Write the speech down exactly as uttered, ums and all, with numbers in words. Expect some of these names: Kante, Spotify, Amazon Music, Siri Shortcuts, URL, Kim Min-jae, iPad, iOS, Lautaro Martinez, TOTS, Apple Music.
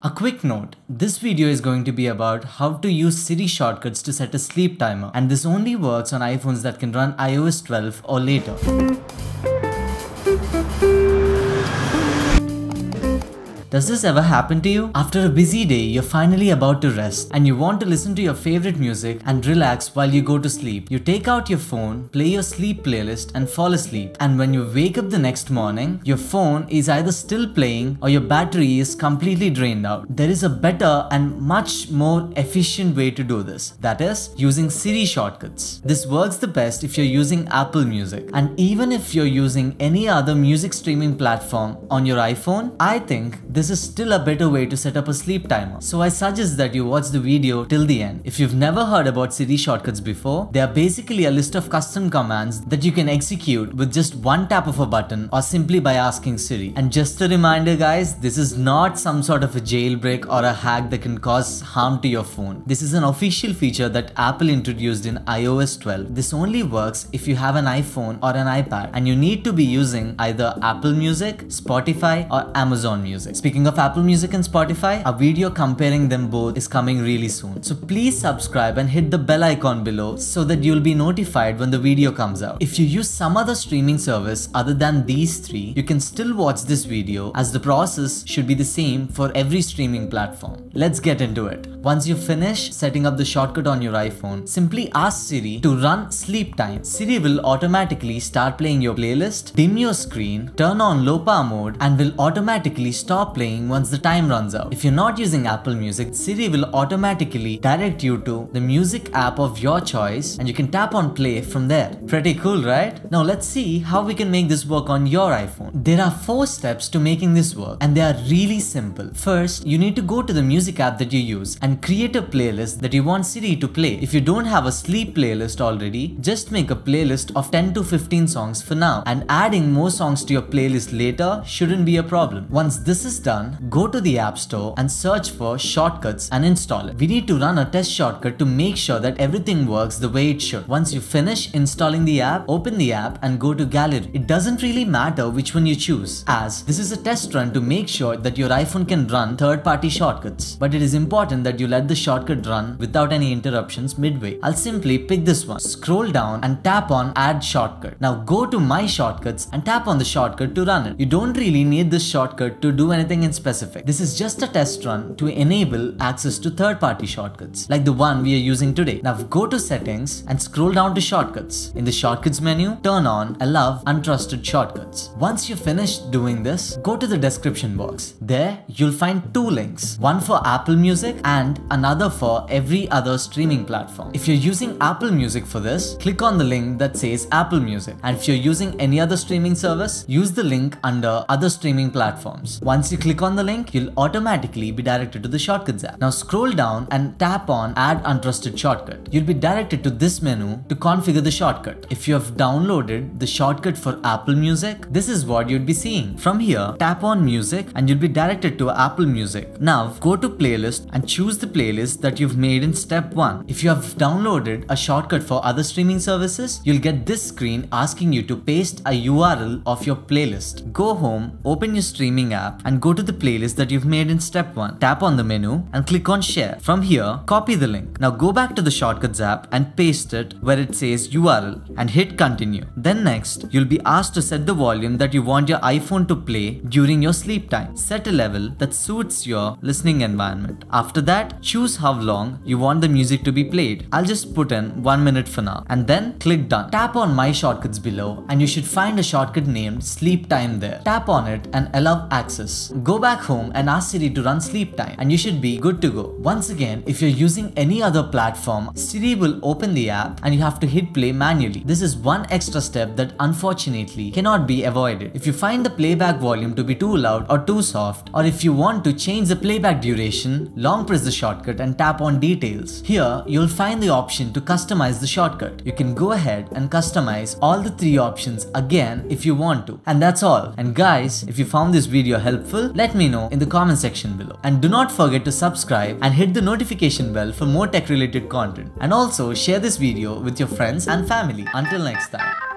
A quick note, this video is going to be about how to use Siri shortcuts to set a sleep timer, and this only works on iPhones that can run i O S twelve or later. Does this ever happen to you? After a busy day, you're finally about to rest and you want to listen to your favorite music and relax while you go to sleep. You take out your phone, play your sleep playlist and fall asleep, and when you wake up the next morning, your phone is either still playing or your battery is completely drained out. There is a better and much more efficient way to do this. That is, using Siri shortcuts. This works the best if you're using Apple Music, and even if you're using any other music streaming platform on your iPhone, I think this is still a better way to set up a sleep timer. So I suggest that you watch the video till the end. If you've never heard about Siri shortcuts before, they are basically a list of custom commands that you can execute with just one tap of a button or simply by asking Siri. And just a reminder guys, this is not some sort of a jailbreak or a hack that can cause harm to your phone. This is an official feature that Apple introduced in i O S twelve. This only works if you have an iPhone or an iPad and you need to be using either Apple Music, Spotify or Amazon Music. Speaking of Apple Music and Spotify, a video comparing them both is coming really soon. So please subscribe and hit the bell icon below so that you'll be notified when the video comes out. If you use some other streaming service other than these three, you can still watch this video as the process should be the same for every streaming platform. Let's get into it. Once you finish setting up the shortcut on your iPhone, simply ask Siri to run sleep time. Siri will automatically start playing your playlist, dim your screen, turn on low power mode, and will automatically stop playing once the time runs out. If you're not using Apple Music, Siri will automatically direct you to the music app of your choice and you can tap on play from there. Pretty cool, right? Now let's see how we can make this work on your iPhone. There are four steps to making this work and they are really simple. First, you need to go to the music app that you use and create a playlist that you want Siri to play. If you don't have a sleep playlist already, just make a playlist of ten to fifteen songs for now, and adding more songs to your playlist later shouldn't be a problem. Once this is done, Done, go to the App Store and search for shortcuts and install it. We need to run a test shortcut to make sure that everything works the way it should. Once you finish installing the app, open the app and go to gallery. It doesn't really matter which one you choose, as this is a test run to make sure that your iPhone can run third-party shortcuts. But it is important that you let the shortcut run without any interruptions midway. I'll simply pick this one. Scroll down and tap on add shortcut. Now go to my shortcuts and tap on the shortcut to run it. You don't really need this shortcut to do anything in specific. This is just a test run to enable access to third-party shortcuts like the one we are using today. Now go to settings and scroll down to shortcuts. In the shortcuts menu, turn on allow untrusted shortcuts. Once you finish doing this, go to the description box. There you'll find two links, one for Apple Music and another for every other streaming platform. If you're using Apple Music for this, click on the link that says Apple Music, and if you're using any other streaming service, use the link under other streaming platforms. Once you click on the link, you'll automatically be directed to the shortcuts app. Now scroll down and tap on add untrusted shortcut. You'll be directed to this menu to configure the shortcut. If you have downloaded the shortcut for Apple Music, this is what you'd be seeing. From here, tap on music and you'll be directed to Apple Music. Now go to playlist and choose the playlist that you've made in step one. If you have downloaded a shortcut for other streaming services, you'll get this screen asking you to paste a U R L of your playlist. Go home, open your streaming app and go Go to the playlist that you've made in step one. Tap on the menu and click on share. From here, copy the link. Now go back to the shortcuts app and paste it where it says U R L and hit continue. Then next, you'll be asked to set the volume that you want your iPhone to play during your sleep time. Set a level that suits your listening environment. After that, choose how long you want the music to be played. I'll just put in one minute for now and then click done. Tap on my shortcuts below and you should find a shortcut named sleep time there. Tap on it and allow access. Go back home and ask Siri to run sleep time and you should be good to go. Once again, if you're using any other platform, Siri will open the app and you have to hit play manually. This is one extra step that unfortunately cannot be avoided. If you find the playback volume to be too loud or too soft, or if you want to change the playback duration, long press the shortcut and tap on details. Here, you'll find the option to customize the shortcut. You can go ahead and customize all the three options again if you want to. And that's all. And guys, if you found this video helpful, let me know in the comment section below. And do not forget to subscribe and hit the notification bell for more tech related content. And also share this video with your friends and family. Until next time.